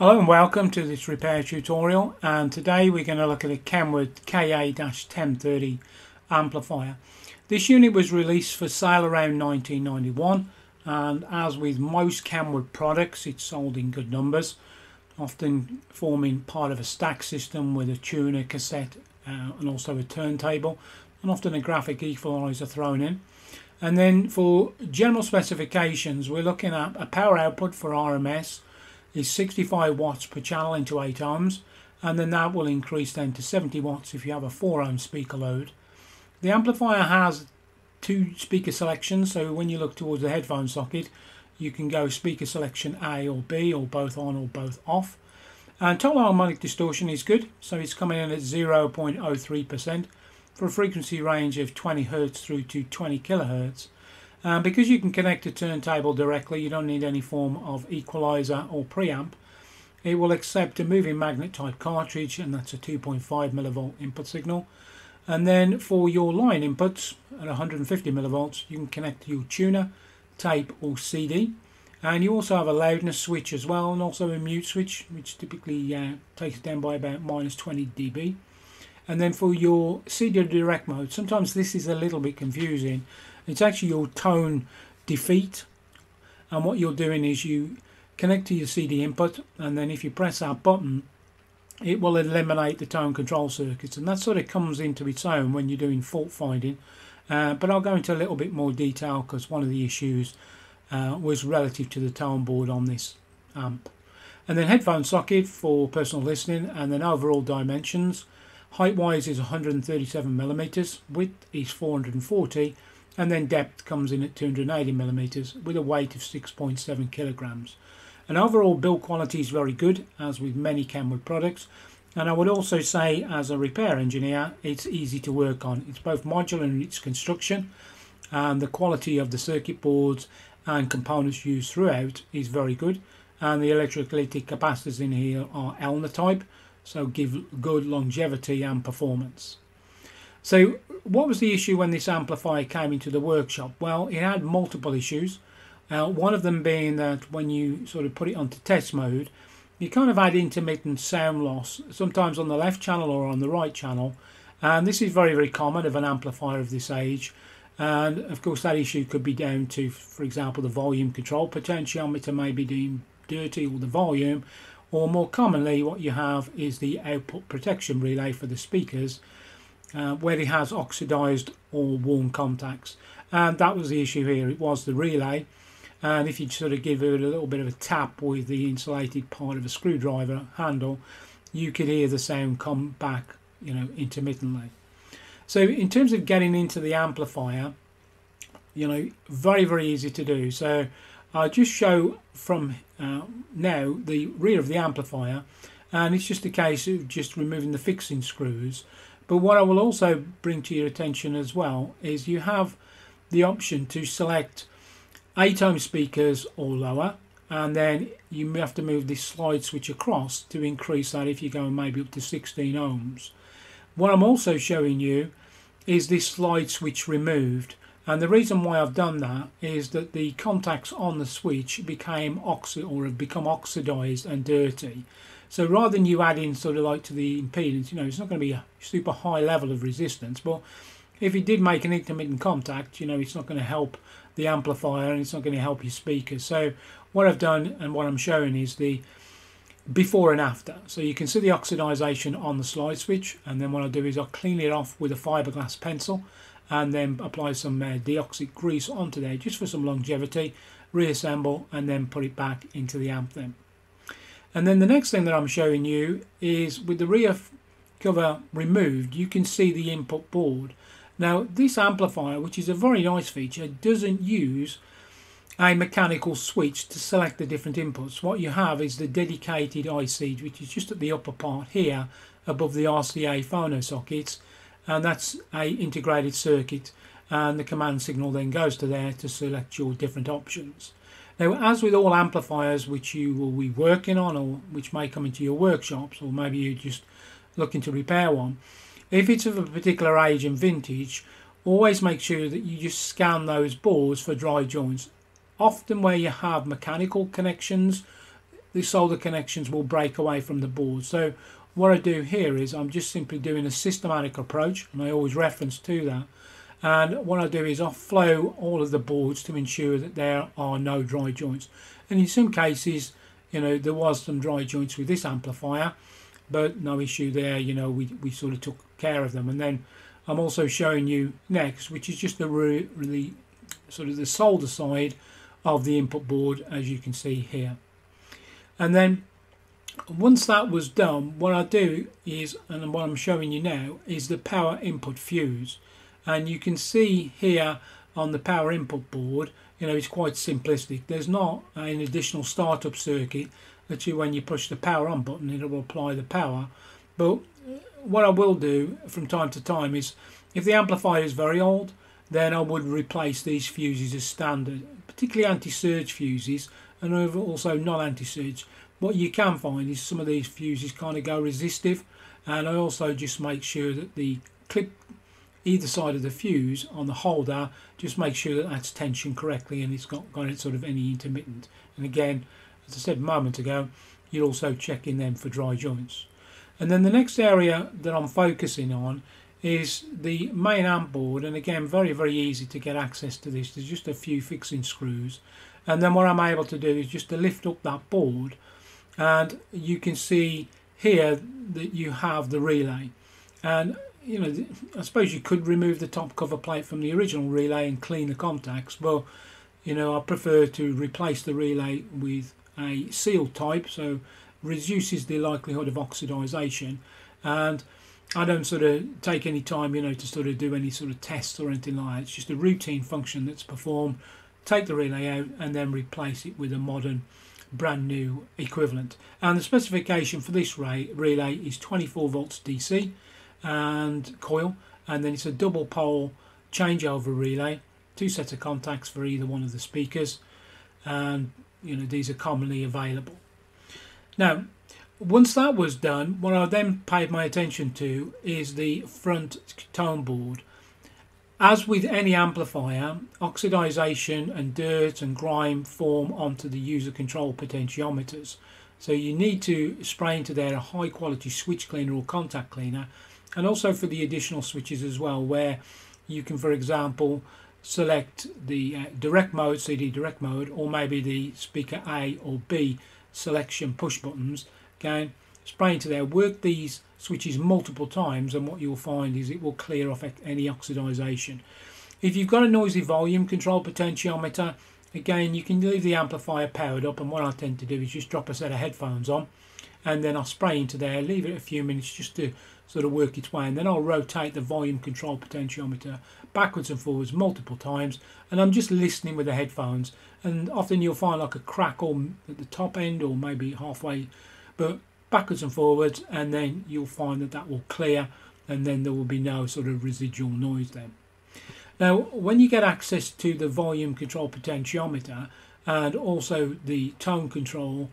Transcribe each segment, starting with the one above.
Hello and welcome to this repair tutorial, and today we're going to look at a Kenwood KA-1030 amplifier. This unit was released for sale around 1991, and as with most Kenwood products it's sold in good numbers, often forming part of a stack system with a tuner, cassette and also a turntable, and often a graphic equalizer thrown in. And then for general specifications we're looking at a power output for RMS is 65 watts per channel into 8 ohms, and then that will increase then to 70 watts if you have a 4 ohm speaker load. The amplifier has two speaker selections, so when you look towards the headphone socket you can go speaker selection A or B, or both on or both off. And total harmonic distortion is good, so it's coming in at 0.03% for a frequency range of 20 Hz through to 20 kHz. And because you can connect a turntable directly, you don't need any form of equalizer or preamp. It will accept a moving magnet type cartridge, and that's a 2.5 millivolt input signal. And then for your line inputs at 150 millivolts, you can connect your tuner, tape or CD. And you also have a loudness switch as well, and also a mute switch, which typically takes it down by about minus 20 dB. And then for your CD direct mode, sometimes this is a little bit confusing. It's actually your tone defeat, and what you're doing is you connect to your CD input, and then if you press that button it will eliminate the tone control circuits, and that sort of comes into its own when you're doing fault finding, but I'll go into a little bit more detail because one of the issues was relative to the tone board on this amp. And then headphone socket for personal listening, and then overall dimensions. Height wise is 137 millimeters, width is 440, and then depth comes in at 280 millimeters with a weight of 6.7 kilograms. And overall build quality is very good, as with many Kenwood products. And I would also say, as a repair engineer, it's easy to work on. It's both modular in its construction, and the quality of the circuit boards and components used throughout is very good. And the electrolytic capacitors in here are Elna type, so give good longevity and performance. So what was the issue when this amplifier came into the workshop? Well, it had multiple issues, one of them being that when you sort of put it onto test mode you kind of had intermittent sound loss, sometimes on the left channel or on the right channel, and this is very, very common of an amplifier of this age. And of course that issue could be down to, for example, the volume control potentiometer may be doing dirty, or the volume, or more commonly what you have is the output protection relay for the speakers, where it has oxidized or worn contacts. And that was the issue here, it was the relay. And if you sort of give it a little bit of a tap with the insulated part of a screwdriver handle, you could hear the sound come back, you know, intermittently. So in terms of getting into the amplifier, you know, very, very easy to do. So I'll just show from now the rear of the amplifier, and it's just a case of just removing the fixing screws. But what I will also bring to your attention as well is you have the option to select 8 ohm speakers or lower, and then you have to move this slide switch across to increase that if you go maybe up to 16 ohms. What I'm also showing you is this slide switch removed, and the reason why I've done that is that the contacts on the switch became have become oxidized and dirty. So rather than you add in sort of like to the impedance, you know, it's not going to be a super high level of resistance, but if it did make an intermittent contact, you know, it's not going to help the amplifier and it's not going to help your speaker. So what I've done and what I'm showing is the before and after. So you can see the oxidization on the slide switch, and then what I'll do is I'll clean it off with a fiberglass pencil and then apply some De-Oxit grease onto there just for some longevity, reassemble and then put it back into the amp then. And then the next thing that I'm showing you is with the rear cover removed, you can see the input board. Now this amplifier, which is a very nice feature, doesn't use a mechanical switch to select the different inputs. What you have is the dedicated IC, which is just at the upper part here above the RCA phono sockets, and that's a integrated circuit, and the command signal then goes to there to select your different options. Now, as with all amplifiers which you will be working on or which may come into your workshops, or maybe you're just looking to repair one, if it's of a particular age and vintage, always make sure that you just scan those boards for dry joints. Often where you have mechanical connections, the solder connections will break away from the board. So what I do here is I'm just simply doing a systematic approach, and I always reference to that. And what I do is I flow all of the boards to ensure that there are no dry joints. And in some cases, you know, there was some dry joints with this amplifier, but no issue there. You know, we sort of took care of them. And then I'm also showing you next, which is just the really sort of the solder side of the input board, as you can see here. And then once that was done, what I do is, and what I'm showing you now, is the power input fuse. And you can see here on the power input board, you know, it's quite simplistic. There's not an additional startup circuit. Literally, when you push the power on button, it will apply the power. But what I will do from time to time is, if the amplifier is very old, then I would replace these fuses as standard, particularly anti-surge fuses, and also non-anti-surge. What you can find is some of these fuses kind of go resistive, and I also just make sure that the clip either side of the fuse on the holder, just make sure that that's tensioned correctly and it's not got sort of any intermittent. And again, as I said a moment ago, you're also checking them for dry joints. And then the next area that I'm focusing on is the main amp board, and again, very easy to get access to this. There's just a few fixing screws, and then what I'm able to do is just to lift up that board, and you can see here that you have the relay. And you know, I suppose you could remove the top cover plate from the original relay and clean the contacts, but you know, I prefer to replace the relay with a seal type, so reduces the likelihood of oxidization. And I don't sort of take any time, you know, to sort of do any sort of tests or anything like that. It's just a routine function that's performed. Take the relay out and then replace it with a modern, brand new equivalent. And the specification for this relay is 24 volts DC and coil, and then it's a double pole changeover relay, two sets of contacts for either one of the speakers, and you know, these are commonly available. Now, once that was done, what I then paid my attention to is the front tone board. As with any amplifier, oxidization and dirt and grime form onto the user control potentiometers. So you need to spray into there a high quality switch cleaner or contact cleaner, and also for the additional switches as well, where you can, for example, select the direct mode, CD direct mode, or maybe the speaker A or B selection push buttons. Again, spray into there, work these switches multiple times, and what you'll find is it will clear off any oxidization. If you've got a noisy volume control potentiometer, again, you can leave the amplifier powered up, and what I tend to do is just drop a set of headphones on, and then I'll spray into there, leave it a few minutes just to sort of work its way, and then I'll rotate the volume control potentiometer backwards and forwards multiple times, and I'm just listening with the headphones. And often you'll find like a crackle at the top end or maybe halfway, but backwards and forwards, and then you'll find that that will clear, and then there will be no sort of residual noise then. Now, when you get access to the volume control potentiometer and also the tone control,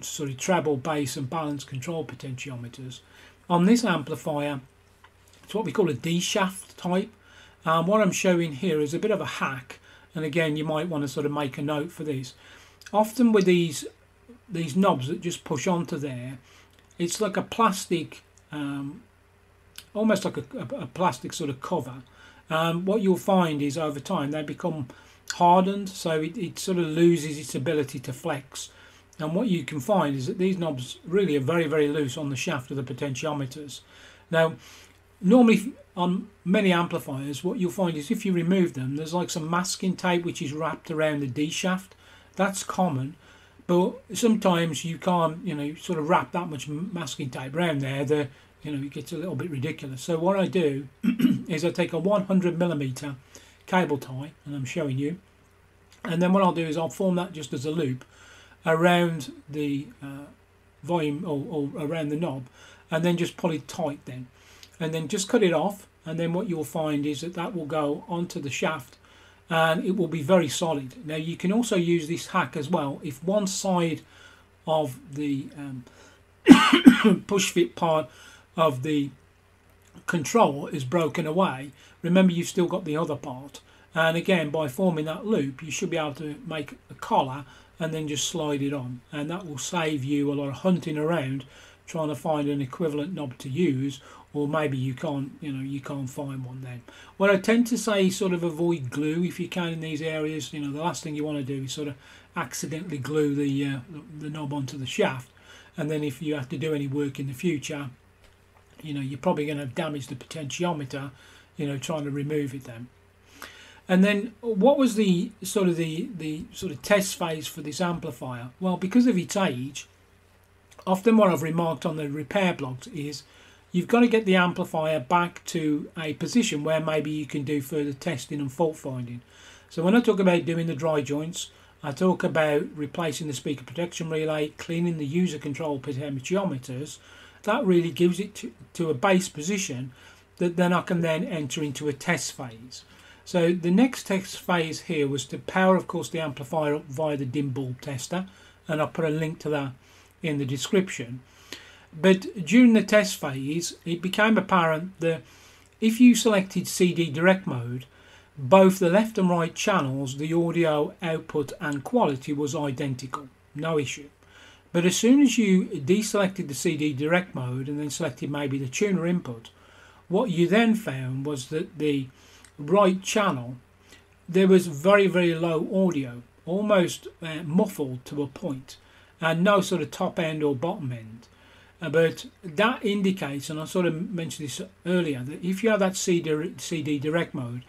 sort of treble, bass and balance control potentiometers, on this amplifier, it's what we call a D-shaft type. What I'm showing here is a bit of a hack, and again, you might want to sort of make a note for this. Often with these knobs that just push onto there, it's like a plastic, almost like a plastic sort of cover. What you'll find is over time they become hardened, so it sort of loses its ability to flex. And what you can find is that these knobs really are very loose on the shaft of the potentiometers. Now, normally on many amplifiers, what you'll find is if you remove them, there's like some masking tape which is wrapped around the D-shaft. That's common. But sometimes you can't, you know, sort of wrap that much masking tape around there, that, you know, it gets a little bit ridiculous. So what I do is I take a 100mm cable tie, and I'm showing you, and then what I'll do is I'll form that just as a loop around the volume or around the knob, and then just pull it tight then, and then just cut it off, and then what you'll find is that that will go onto the shaft, and it will be very solid. Now, you can also use this hack as well if one side of the push fit part of the control is broken away. Remember, you've still got the other part, and again, by forming that loop, you should be able to make a collar and then just slide it on, and that will save you a lot of hunting around trying to find an equivalent knob to use, or maybe you can't, you can't find one then. What I tend to say is sort of avoid glue if you can in these areas. The last thing you want to do is sort of accidentally glue the knob onto the shaft, and then if you have to do any work in the future, you're probably going to damage the potentiometer, trying to remove it then. And then what was the test phase for this amplifier? Well, because of its age, often what I've remarked on the repair blogs is you've got to get the amplifier back to a position where maybe you can do further testing and fault finding. So when I talk about doing the dry joints, I talk about replacing the speaker protection relay, cleaning the user control potentiometers. That really gives it to a base position that then I can then enter into a test phase. So the next test phase here was to power, of course, the amplifier up via the dim bulb tester, and I'll put a link to that in the description. But during the test phase, it became apparent that if you selected CD direct mode, both the left and right channels, the audio output and quality was identical, no issue. But as soon as you deselected the CD direct mode and then selected maybe the tuner input, what you then found was that the right channel, there was very, very low audio, almost muffled to a point, and no sort of top end or bottom end. But that indicates, and I sort of mentioned this earlier, that if you have that CD direct mode,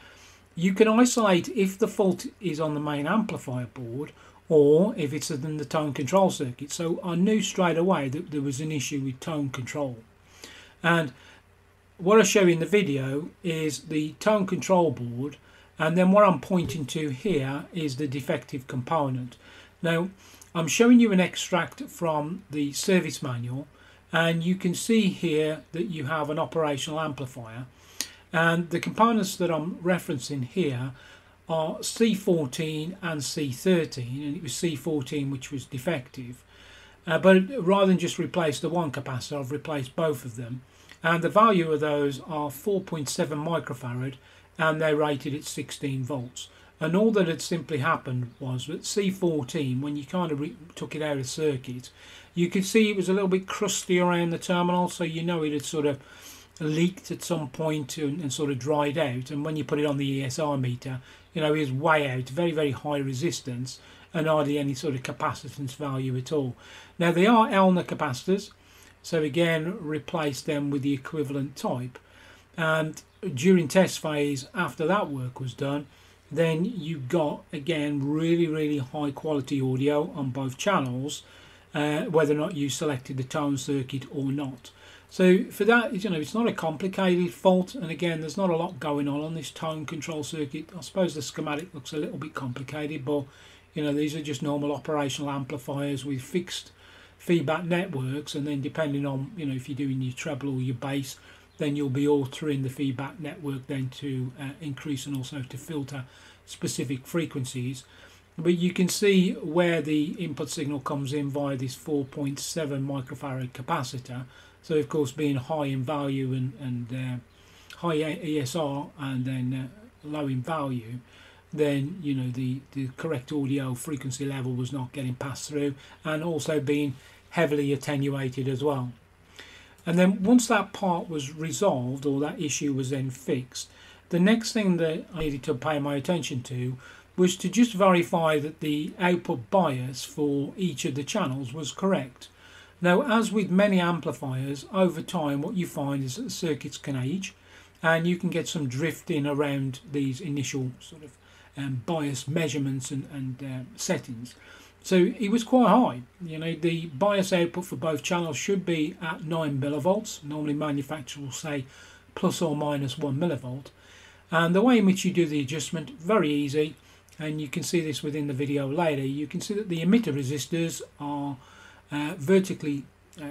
you can isolate if the fault is on the main amplifier board or if it's in the tone control circuit. So I knew straight away that there was an issue with tone control. And what I show in the video is the tone control board, and then what I'm pointing to here is the defective component. Now I'm showing you an extract from the service manual, and you can see here that you have an operational amplifier, and the components that I'm referencing here are C14 and C13, and it was C14 which was defective, but rather than just replace the one capacitor, I've replaced both of them. And the value of those are 4.7 microfarad, and they're rated at 16 volts. And all that had simply happened was that C14, when you kind of took it out of circuit, you could see it was a little bit crusty around the terminal, so it had sort of leaked at some point and sort of dried out. And when you put it on the ESR meter, it was way out, very, very high resistance, and hardly any sort of capacitance value at all. Now, they are Elna capacitors. So again, replace them with the equivalent type. And during test phase, after that work was done, then you got, again, really, really high quality audio on both channels, whether or not you selected the tone circuit or not. So for that, it's not a complicated fault. And again, there's not a lot going on this tone control circuit. I suppose the schematic looks a little bit complicated, but, these are just normal operational amplifiers with fixed feedback networks, and then depending on if you're doing your treble or your bass, then you'll be altering the feedback network then to increase and also to filter specific frequencies. But you can see where the input signal comes in via this 4.7 microfarad capacitor. So of course, being high in value and high ESR and then low in value, then the correct audio frequency level was not getting passed through, and also being heavily attenuated as well. And then once that part was resolved, or that issue was then fixed, the next thing that I needed to pay my attention to was to just verify that the output bias for each of the channels was correct. Now, as with many amplifiers, over time what you find is that circuits can age, and you can get some drifting around these initial sort of bias measurements and settings. So it was quite high. The bias output for both channels should be at 9 millivolts. Normally manufacturers will say plus or minus 1 millivolt. And the way in which you do the adjustment, very easy, and you can see this within the video later. You can see that the emitter resistors are vertically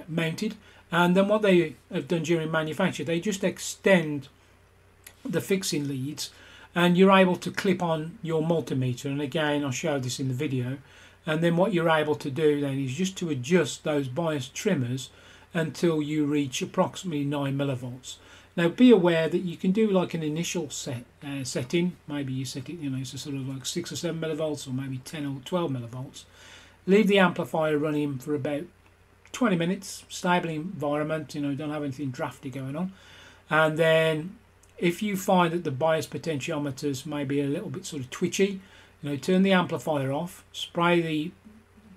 mounted, and then what they have done during manufacture, they just extend the fixing leads, and you're able to clip on your multimeter. And again, I'll show this in the video. And then what you're able to do then is just to adjust those bias trimmers until you reach approximately 9 millivolts. Now, be aware that you can do like an initial setting. Maybe you set it, it's a sort of like 6 or 7 millivolts, or maybe 10 or 12 millivolts. Leave the amplifier running for about 20 minutes, stable environment, you know, don't have anything drafty going on. And then if you find that the bias potentiometers may be a little bit sort of twitchy, you know, turn the amplifier off, spray the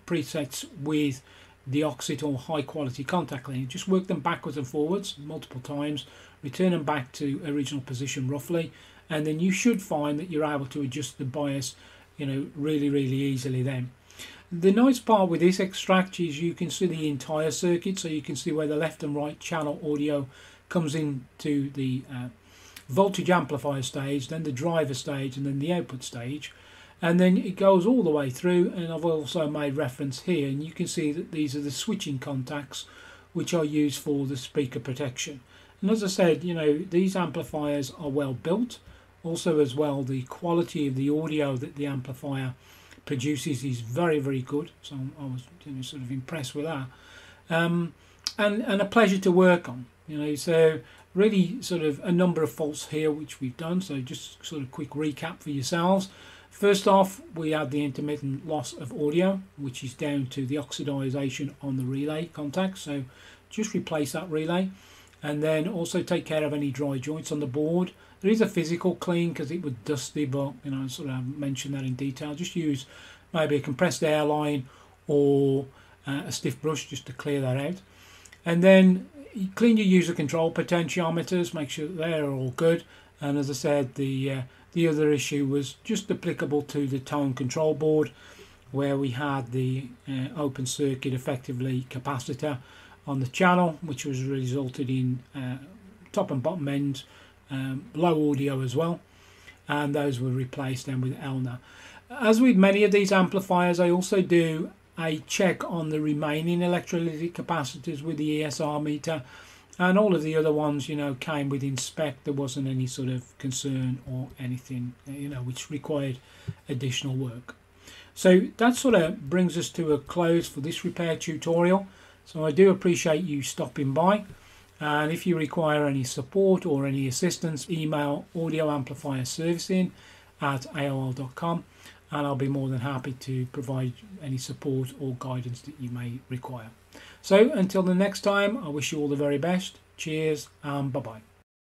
presets with De-Oxit or high quality contact cleaner. Just work them backwards and forwards multiple times, return them back to original position roughly, and then you should find that you're able to adjust the bias, you know, really easily then. The nice part with this extract is you can see the entire circuit, so you can see where the left and right channel audio comes into the voltage amplifier stage, then the driver stage, and then the output stage. And then it goes all the way through, and I've also made reference here, and you can see that these are the switching contacts which are used for the speaker protection. And as I said, you know, these amplifiers are well built. Also as well, the quality of the audio that the amplifier produces is very good, so I was, you know, sort of impressed with that, and a pleasure to work on, you know. So really sort of a number of faults here which we've done, so just sort of quick recap for yourselves. First off, we had the intermittent loss of audio, which is down to the oxidization on the relay contact, so just replace that relay. And then also take care of any dry joints on the board. There is a physical clean because it was dusty, but you know, I sort of mentioned that in detail. Just use maybe a compressed air line or a stiff brush just to clear that out. And then you clean your user control potentiometers, make sure they're all good. And as I said, the other issue was just applicable to the tone control board, where we had the open circuit effectively capacitor on the channel, which was resulted in top and bottom ends, low audio as well, and those were replaced then with Elna. As with many of these amplifiers, I also do a check on the remaining electrolytic capacitors with the ESR meter, and all of the other ones, you know, came within spec. There wasn't any sort of concern or anything, you know, which required additional work. So that sort of brings us to a close for this repair tutorial. So I do appreciate you stopping by, and if you require any support or any assistance, email audioamplifierservicing@aol.com, and I'll be more than happy to provide any support or guidance that you may require. So until the next time, I wish you all the very best. Cheers and bye-bye.